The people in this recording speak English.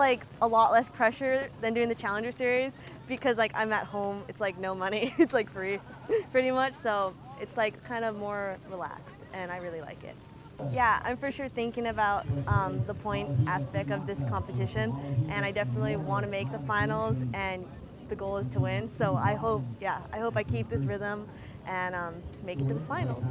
like a lot less pressure than doing the Challenger series because like I'm at home, it's like no money, it's like free pretty much, so it's like kind of more relaxed and I really like it. Yeah, I'm for sure thinking about the point aspect of this competition, and I definitely want to make the finals and the goal is to win, so I hope I keep this rhythm and make it to the finals.